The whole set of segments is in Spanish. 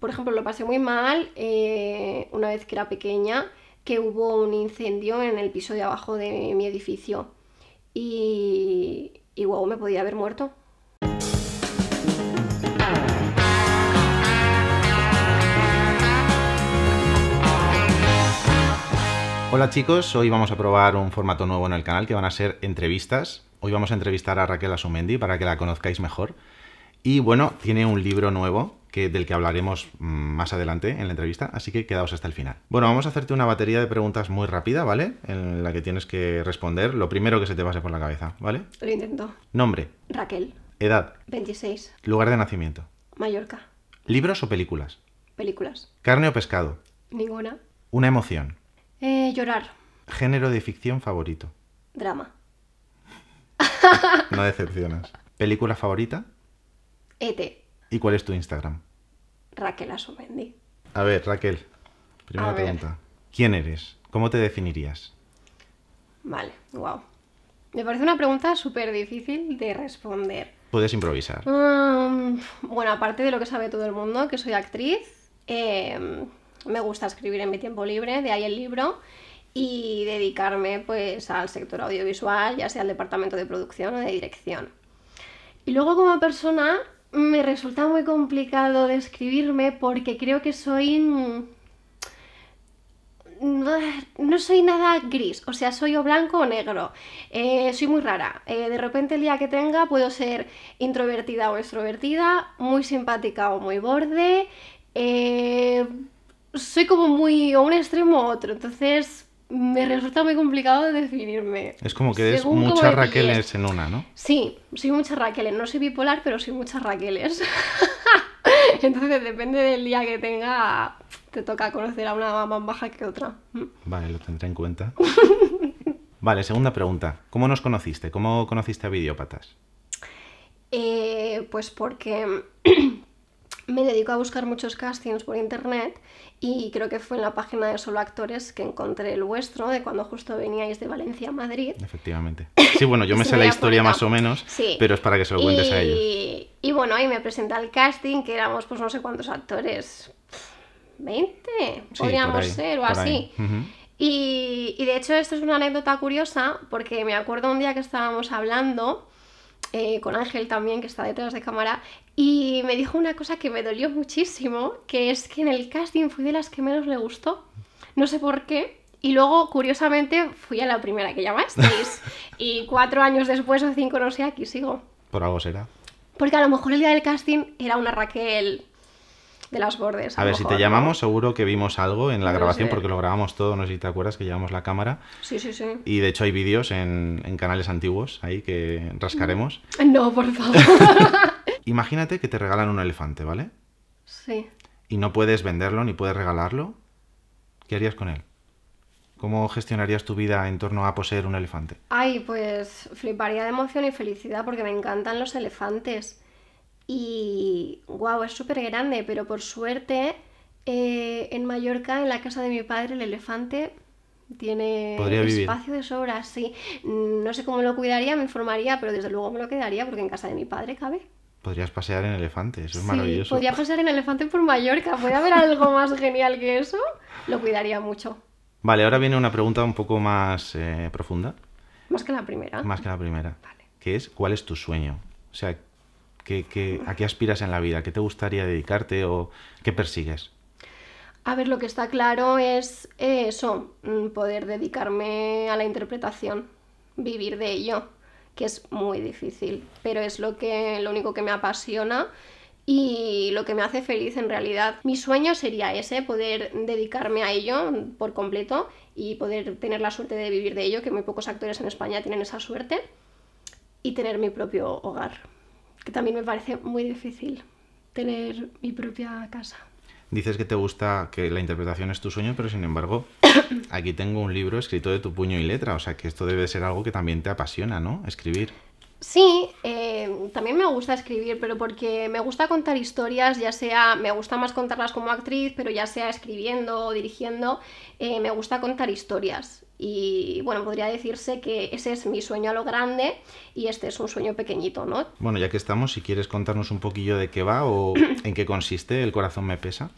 Por ejemplo, lo pasé muy mal una vez que era pequeña, que hubo un incendio en el piso de abajo de mi edificio y wow, me podía haber muerto. Hola chicos, hoy vamos a probar un formato nuevo en el canal que van a ser entrevistas. Hoy vamos a entrevistar a Raquel Asumendi para que la conozcáis mejor. Y bueno, tiene un libro nuevo del que hablaremos más adelante en la entrevista, así que quedaos hasta el final. Bueno, vamos a hacerte una batería de preguntas muy rápida, ¿vale? En la que tienes que responder lo primero que se te pase por la cabeza, ¿vale? Lo intento. Nombre. Raquel. Edad. 26. Lugar de nacimiento. Mallorca. ¿Libros o películas? Películas. ¿Carne o pescado? Ninguna. ¿Una emoción? Llorar. ¿Género de ficción favorito? Drama. No decepcionas. ¿Película favorita? E.T. ¿Y cuál es tu Instagram? Raquel Asumendi. A ver, Raquel, primera pregunta. ¿Quién eres? ¿Cómo te definirías? Vale, wow. Me parece una pregunta súper difícil de responder. Puedes improvisar. Bueno, aparte de lo que sabe todo el mundo, que soy actriz, me gusta escribir en mi tiempo libre, de ahí el libro, y dedicarme pues al sector audiovisual, ya sea al departamento de producción o de dirección. Y luego como persona me resulta muy complicado describirme porque creo que soy... no soy nada gris, o sea, soy o blanco o negro. Soy muy rara. De repente el día que tenga puedo ser introvertida o extrovertida, muy simpática o muy borde. Soy como muy o un extremo u otro, entonces... me resulta muy complicado definirme. Es como que eres muchas Raqueles en una, ¿no? Sí, soy muchas Raqueles. No soy bipolar, pero soy muchas Raqueles. Entonces, depende del día que tenga, te toca conocer a una más baja que otra. Vale, lo tendré en cuenta. Vale, segunda pregunta. ¿Cómo nos conociste? ¿Cómo conociste a Videópatas? Pues porque... me dedico a buscar muchos castings por internet y creo que fue en la página de Solo Actores que encontré el vuestro, de cuando justo veníais de Valencia a Madrid. Efectivamente. Sí, bueno, yo me sé la historia más o menos, sí. Pero es para que se lo cuentes a ellos. Y bueno, ahí me presenté al casting, que éramos pues no sé cuántos actores, 20, sí, podríamos por ahí, ser o así. Y de hecho esto es una anécdota curiosa porque me acuerdo un día que estábamos hablando... con Ángel también, que está detrás de cámara, y me dijo una cosa que me dolió muchísimo, que es que en el casting fui de las que menos le gustó, no sé por qué, y luego, curiosamente, fui a la primera que llamasteis, y 4 años después o 5, no sé, aquí sigo. Por algo será. Porque a lo mejor el día del casting era una Raquel de las bordes. A ver, mejor, si te llamamos, ¿no? Seguro que vimos algo en la grabación, porque lo grabamos todo, no sé si te acuerdas, que llevamos la cámara. Sí, sí, sí. Y de hecho hay vídeos en canales antiguos ahí que rascaremos. No, por favor. Imagínate que te regalan un elefante, ¿vale? Sí. Y no puedes venderlo ni puedes regalarlo. ¿Qué harías con él? ¿Cómo gestionarías tu vida en torno a poseer un elefante? Ay, pues fliparía de emoción y felicidad porque me encantan los elefantes. Y wow, es súper grande, pero por suerte en Mallorca, en la casa de mi padre, el elefante tiene espacio de sobra, sí. No sé cómo lo cuidaría, me informaría, pero desde luego me lo quedaría porque en casa de mi padre cabe. Podrías pasear en elefante, eso es maravilloso. Podría pasear en elefante por Mallorca, ¿puede haber algo más genial que eso? Lo cuidaría mucho. Vale, ahora viene una pregunta un poco más profunda. Más que la primera. Más que la primera. Vale. Que es, ¿cuál es tu sueño? O sea... ¿A qué aspiras en la vida? ¿Qué te gustaría dedicarte o qué persigues? A ver, lo que está claro es eso, poder dedicarme a la interpretación, vivir de ello, que es muy difícil, pero es lo único que me apasiona y lo que me hace feliz en realidad. Mi sueño sería ese, poder dedicarme a ello por completo y poder tener la suerte de vivir de ello, que muy pocos actores en España tienen esa suerte, y tener mi propio hogar. Que también me parece muy difícil tener mi propia casa. Dices que te gusta, que la interpretación es tu sueño, pero sin embargo, aquí tengo un libro escrito de tu puño y letra, o sea que esto debe ser algo que también te apasiona, ¿no? Escribir. Sí, también me gusta escribir, pero porque me gusta contar historias, ya sea, me gusta más contarlas como actriz, pero ya sea escribiendo o dirigiendo, me gusta contar historias. Y bueno, podría decirse que ese es mi sueño a lo grande y este es un sueño pequeñito, ¿no? Bueno, ya que estamos, si quieres contarnos un poquillo de qué va o en qué consiste El corazón me pesa.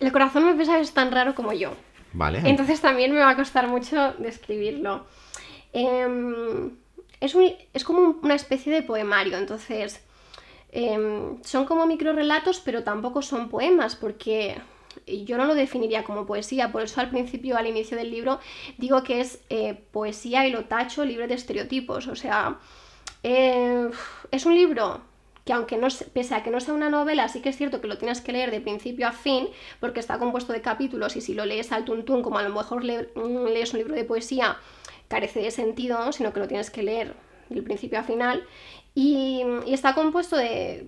El corazón me pesa es tan raro como yo. Vale. Entonces también me va a costar mucho describirlo. Es como una especie de poemario, entonces son como microrrelatos, pero tampoco son poemas, porque yo no lo definiría como poesía, por eso al inicio del libro digo que es poesía y lo tacho libre de estereotipos. O sea, es un libro que aunque no, pese a que no sea una novela, sí que es cierto que lo tienes que leer de principio a fin, porque está compuesto de capítulos y si lo lees al tuntún, como a lo mejor lees un libro de poesía, carece de sentido, sino que lo tienes que leer del principio a final. Y está compuesto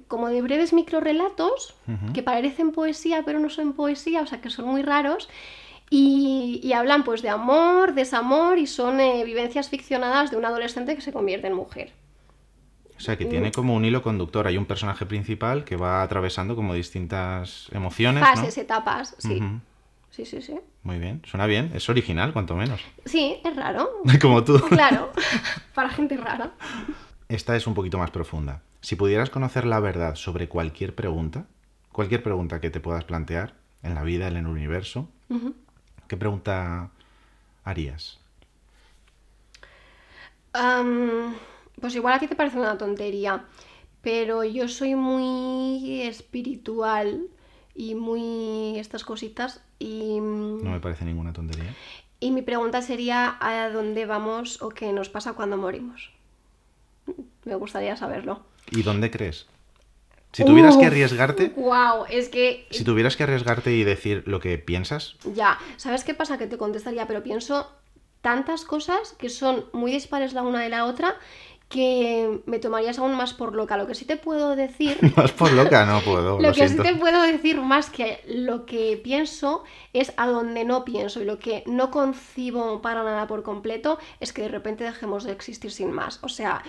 como de breves microrelatos que parecen poesía pero no son poesía, o sea que son muy raros y hablan pues de amor, desamor y son vivencias ficcionadas de un adolescente que se convierte en mujer. O sea que tiene como un hilo conductor, hay un personaje principal que va atravesando como distintas emociones, fases, ¿no? Etapas, sí. Sí, sí, sí. Muy bien, suena bien, es original cuanto menos. Sí, es raro. Como tú. Claro, para gente rara. Esta es un poquito más profunda. Si pudieras conocer la verdad sobre cualquier pregunta que te puedas plantear en la vida, en el universo, ¿qué pregunta harías? Pues igual a ti te parece una tontería, pero yo soy muy espiritual y muy estas cositas y... No me parece ninguna tontería. Y mi pregunta sería ¿a dónde vamos o qué nos pasa cuando morimos? Me gustaría saberlo. ¿Y dónde crees? Si tuvieras que arriesgarte... ¡Wow! Es que... Si tuvieras que arriesgarte y decir lo que piensas... Ya. ¿Sabes qué pasa? Que te contestaría, pero pienso tantas cosas que son muy dispares la una de la otra que me tomarías aún más por loca. Lo que sí te puedo decir... Más por loca no puedo, lo que siento. Sí te puedo decir más que lo que pienso es a donde no pienso y lo que no concibo para nada por completo es que de repente dejemos de existir sin más. O sea...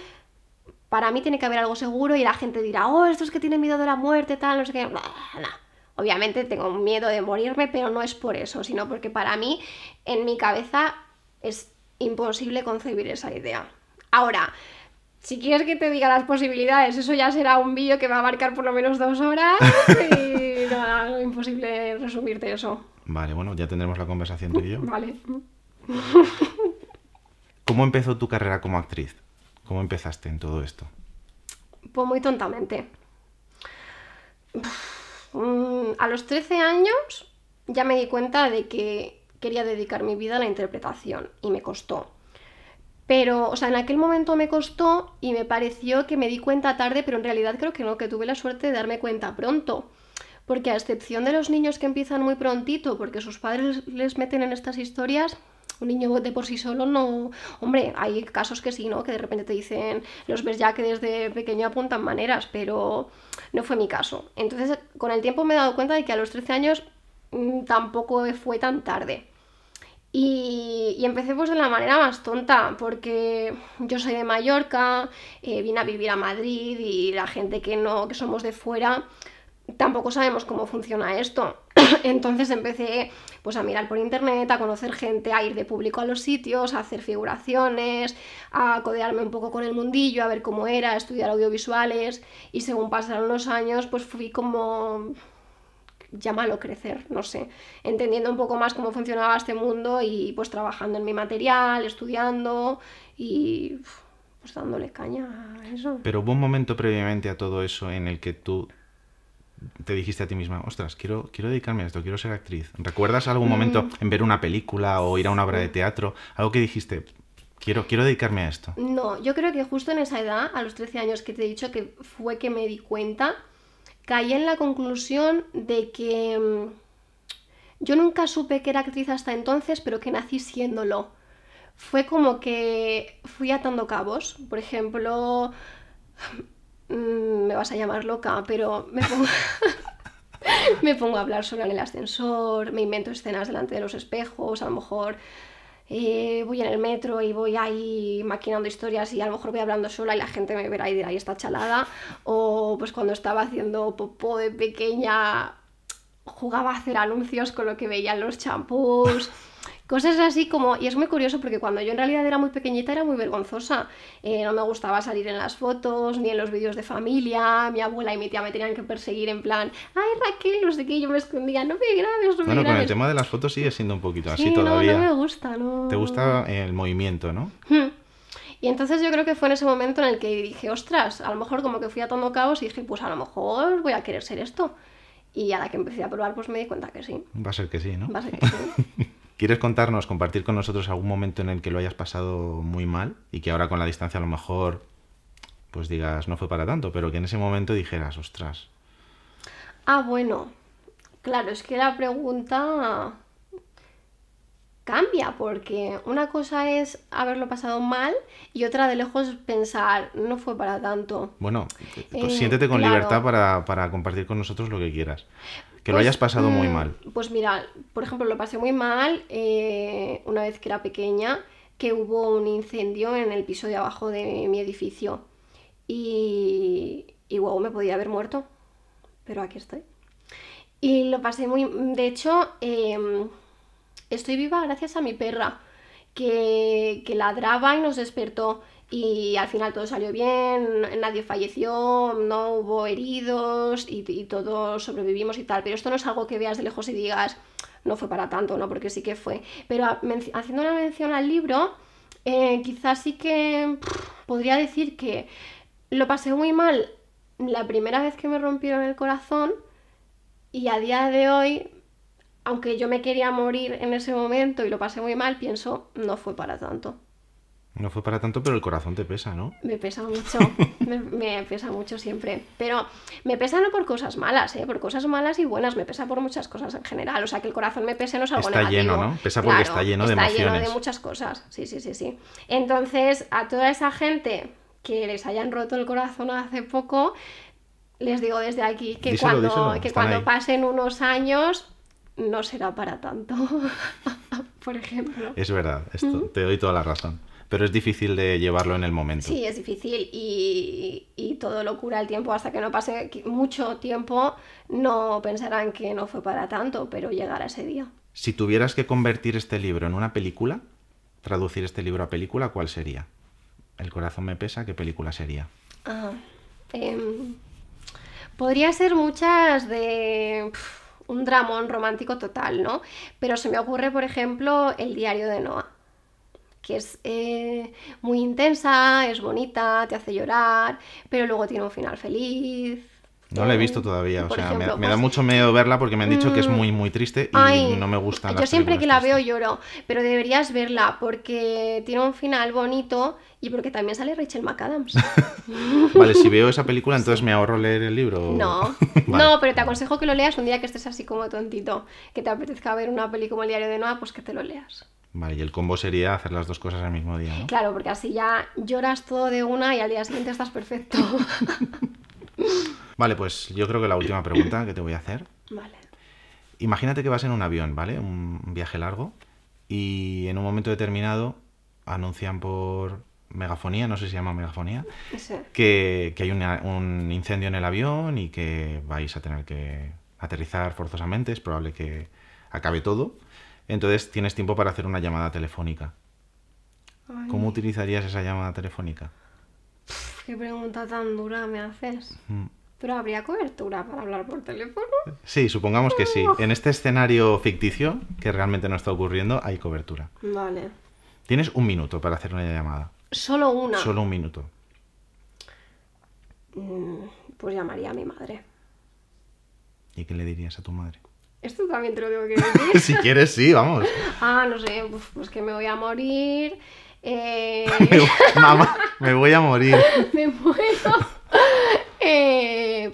Para mí tiene que haber algo seguro y la gente dirá, oh, estos que tienen miedo de la muerte, tal, no sé qué. Blah, blah. Obviamente tengo miedo de morirme, pero no es por eso, sino porque para mí, en mi cabeza, es imposible concebir esa idea. Ahora, si quieres que te diga las posibilidades, eso ya será un vídeo que va a abarcar por lo menos 2 horas y no, es imposible resumirte eso. Vale, bueno, ya tendremos la conversación tú y yo. Vale. ¿Cómo empezó tu carrera como actriz? ¿Cómo empezaste en todo esto? Pues muy tontamente. A los 13 años ya me di cuenta de que quería dedicar mi vida a la interpretación y me costó. Pero, o sea, en aquel momento me costó y me pareció que me di cuenta tarde, pero en realidad creo que no, que tuve la suerte de darme cuenta pronto. Porque a excepción de los niños que empiezan muy prontito, porque sus padres les meten en estas historias... Un niño de por sí solo no... Hombre, hay casos que sí, ¿no? Que de repente te dicen... Los ves ya que desde pequeño apuntan maneras, pero no fue mi caso. Entonces, con el tiempo me he dado cuenta de que a los 13 años tampoco fue tan tarde. Y empecé pues de la manera más tonta, porque yo soy de Mallorca, vine a vivir a Madrid y la gente que somos de fuera... Tampoco sabemos cómo funciona esto. Entonces empecé pues a mirar por internet, a conocer gente, a ir de público a los sitios, a hacer figuraciones, a codearme un poco con el mundillo, a ver cómo era, a estudiar audiovisuales y según pasaron los años pues fui como... llámalo crecer, no sé, entendiendo un poco más cómo funcionaba este mundo y pues trabajando en mi material, estudiando y pues dándole caña a eso. Pero hubo un momento previamente a todo eso en el que tú... te dijiste a ti misma, ostras, quiero dedicarme a esto, quiero ser actriz. ¿Recuerdas algún momento en ver una película o ir a una obra de teatro? Algo que dijiste, quiero dedicarme a esto. No, yo creo que justo en esa edad, a los 13 años que te he dicho que fue que me di cuenta, caí en la conclusión de que yo nunca supe que era actriz hasta entonces, pero que nací siéndolo. Fue como que fui atando cabos, por ejemplo... me vas a llamar loca, pero me pongo a hablar sola en el ascensor, me invento escenas delante de los espejos, a lo mejor voy en el metro y voy ahí maquinando historias y a lo mejor voy hablando sola y la gente me verá y dirá, ahí está chalada, o pues cuando estaba haciendo popó de pequeña jugaba a hacer anuncios con lo que veían los champús... Cosas así como... Y es muy curioso porque cuando yo en realidad era muy pequeñita era muy vergonzosa. No me gustaba salir en las fotos, ni en los vídeos de familia. Mi abuela y mi tía me tenían que perseguir en plan... ¡Ay, Raquel! No sé qué, yo me escondía. No me grabes, no me grabes. Bueno, con el tema de las fotos sigue siendo un poquito así todavía. No, no me gusta, no. Te gusta el movimiento, ¿no? Y entonces yo creo que fue en ese momento en el que dije... ¡Ostras! A lo mejor como que fui atando cabos y dije... Pues a lo mejor voy a querer ser esto. Y a la que empecé a probar pues me di cuenta que sí. Va a ser que sí, ¿no? Va a ser que sí. ¿Quieres contarnos, compartir con nosotros algún momento en el que lo hayas pasado muy mal y que ahora con la distancia a lo mejor pues digas no fue para tanto, pero que en ese momento dijeras, ostras? Ah, bueno, claro, es que la pregunta cambia porque una cosa es haberlo pasado mal y otra de lejos pensar no fue para tanto. Bueno, pues siéntete con libertad para compartir con nosotros lo que quieras. Que pues, lo hayas pasado muy mal. Pues mira, por ejemplo, lo pasé muy mal una vez que era pequeña, que hubo un incendio en el piso de abajo de mi edificio. Y wow, me podía haber muerto, pero aquí estoy. Y lo pasé muy... De hecho, estoy viva gracias a mi perra, que ladraba y nos despertó. Y al final todo salió bien, nadie falleció, no hubo heridos y todos sobrevivimos y tal. Pero esto no es algo que veas de lejos y digas, no fue para tanto, ¿no? Porque sí que fue. Pero haciendo una mención al libro, quizás sí que podría decir que lo pasé muy mal la primera vez que me rompieron el corazón y a día de hoy... Aunque yo me quería morir en ese momento y lo pasé muy mal, pienso, no fue para tanto. No fue para tanto, pero el corazón te pesa, ¿no? Me pesa mucho, me pesa mucho siempre. Pero me pesa no por cosas malas, ¿eh? Por cosas malas y buenas, me pesa por muchas cosas en general. O sea, que el corazón me pese no es algo negativo. Está lleno, ¿no? Pesa porque claro, está lleno de emociones. Está lleno de muchas cosas, sí. Entonces, a toda esa gente que les hayan roto el corazón hace poco, les digo desde aquí que díselo, cuando pasen unos años... No será para tanto, por ejemplo. Es verdad, esto, te doy toda la razón. Pero es difícil de llevarlo en el momento. Sí, es difícil y todo lo cura el tiempo. Hasta que no pase mucho tiempo no pensarán que no fue para tanto, pero llegará ese día. Si tuvieras que convertir este libro en una película, traducir este libro a película, ¿cuál sería? El corazón me pesa, ¿qué película sería? Podría ser muchas de... un dramón romántico total, ¿no? Pero se me ocurre, por ejemplo, El diario de Noah, que es muy intensa, es bonita, te hace llorar, pero luego tiene un final feliz. No la he visto todavía, o sea, ejemplo, me da mucho miedo verla porque me han dicho que es muy triste y no me gusta. Yo siempre que la veo lloro, pero deberías verla porque tiene un final bonito y porque también sale Rachel McAdams. Vale, si veo esa película entonces me ahorro leer el libro. No, vale. No, pero te aconsejo que lo leas un día que estés así como tontito, que te apetezca ver una peli como El diario de Noah, pues que te lo leas. Vale, y el combo sería hacer las dos cosas al mismo día, ¿no? Claro, porque así ya lloras todo de una y al día siguiente estás perfecto. Vale, pues yo creo que la última pregunta que te voy a hacer. Vale. Imagínate que vas en un avión, ¿vale? Un viaje largo y en un momento determinado anuncian por megafonía, no sé si se llama megafonía, sí, que hay un incendio en el avión y que vais a tener que aterrizar forzosamente, es probable que acabe todo. Entonces tienes tiempo para hacer una llamada telefónica. Ay. ¿Cómo utilizarías esa llamada telefónica? Qué pregunta tan dura me haces. ¿Pero habría cobertura para hablar por teléfono? Sí, supongamos que sí. En este escenario ficticio, que realmente no está ocurriendo, hay cobertura. Vale. Tienes un minuto para hacer una llamada. ¿Solo una? Solo un minuto. Pues llamaría a mi madre. ¿Y qué le dirías a tu madre? Esto también te lo tengo que decir. Si quieres, sí, vamos. Ah, no sé, pues que me voy a morir. Mamá, me voy a morir. Me muero.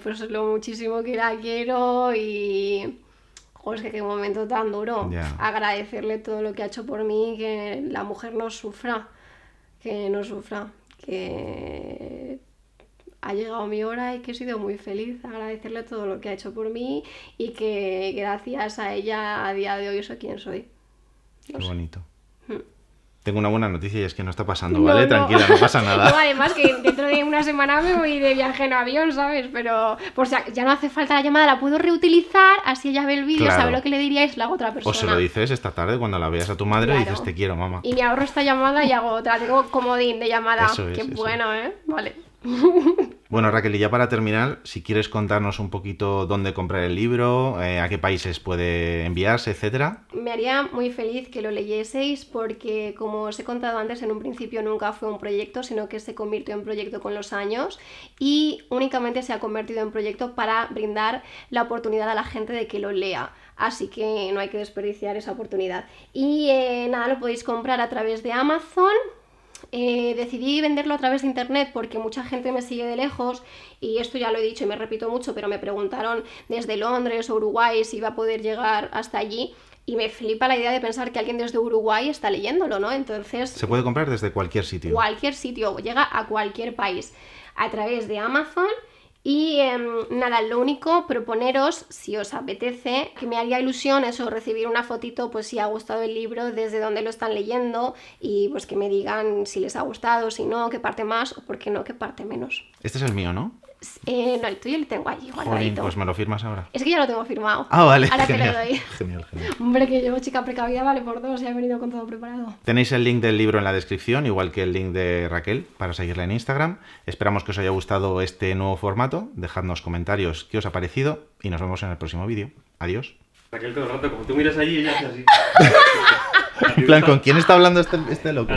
Pues lo muchísimo que la quiero y... Joder, es que qué momento tan duro. Yeah. Agradecerle todo lo que ha hecho por mí, que la mujer no sufra, que ha llegado mi hora y que he sido muy feliz. Agradecerle todo lo que ha hecho por mí y que gracias a ella a día de hoy soy quien soy. Qué bonito. Tengo una buena noticia y es que no está pasando, ¿vale? No, tranquila, no pasa nada. No, además que dentro de una semana me voy de viaje en avión, ¿sabes? Pero por si ya no hace falta la llamada, la puedo reutilizar, así ella ve el vídeo, claro, sabe lo que le diríais, la hago otra persona. O se lo dices esta tarde cuando la veas a tu madre, claro, y dices, te quiero, mamá. Y me ahorro esta llamada y hago otra, tengo comodín de llamada. Eso es, qué eso. Bueno, ¿eh? Vale. Bueno, Raquel, y ya para terminar, si quieres contarnos un poquito dónde comprar el libro, a qué países puede enviarse, etcétera. Me haría muy feliz que lo leyeseis porque, como os he contado antes, en un principio nunca fue un proyecto, sino que se convirtió en proyecto con los años y únicamente se ha convertido en proyecto para brindar la oportunidad a la gente de que lo lea. Así que no hay que desperdiciar esa oportunidad. Y nada, lo podéis comprar a través de Amazon. Decidí venderlo a través de internet porque mucha gente me sigue de lejos y esto ya lo he dicho y me repito mucho, pero me preguntaron desde Londres o Uruguay si iba a poder llegar hasta allí y me flipa la idea de pensar que alguien desde Uruguay está leyéndolo, ¿no? Entonces... se puede comprar desde cualquier sitio. Cualquier sitio, llega a cualquier país a través de Amazon. Y nada, lo único, proponeros, si os apetece, que me haría ilusión eso, recibir una fotito, pues si ha gustado el libro, desde dónde lo están leyendo y pues que me digan si les ha gustado, si no, qué parte más o por qué no, qué parte menos. Este es el mío, ¿no? No, el tuyo lo tengo allí, igualadito. Pues me lo firmas ahora. Es que ya lo tengo firmado. Ah, vale. Ahora genial, te lo doy. Genial. Hombre, que llevo chica precavida, vale por dos, ya he venido con todo preparado. Tenéis el link del libro en la descripción, igual que el link de Raquel, para seguirla en Instagram. Esperamos que os haya gustado este nuevo formato. Dejadnos comentarios qué os ha parecido y nos vemos en el próximo vídeo. Adiós. Raquel, todo el rato, como tú miras allí, ella hace así. En plan, ¿con quién está hablando este loco?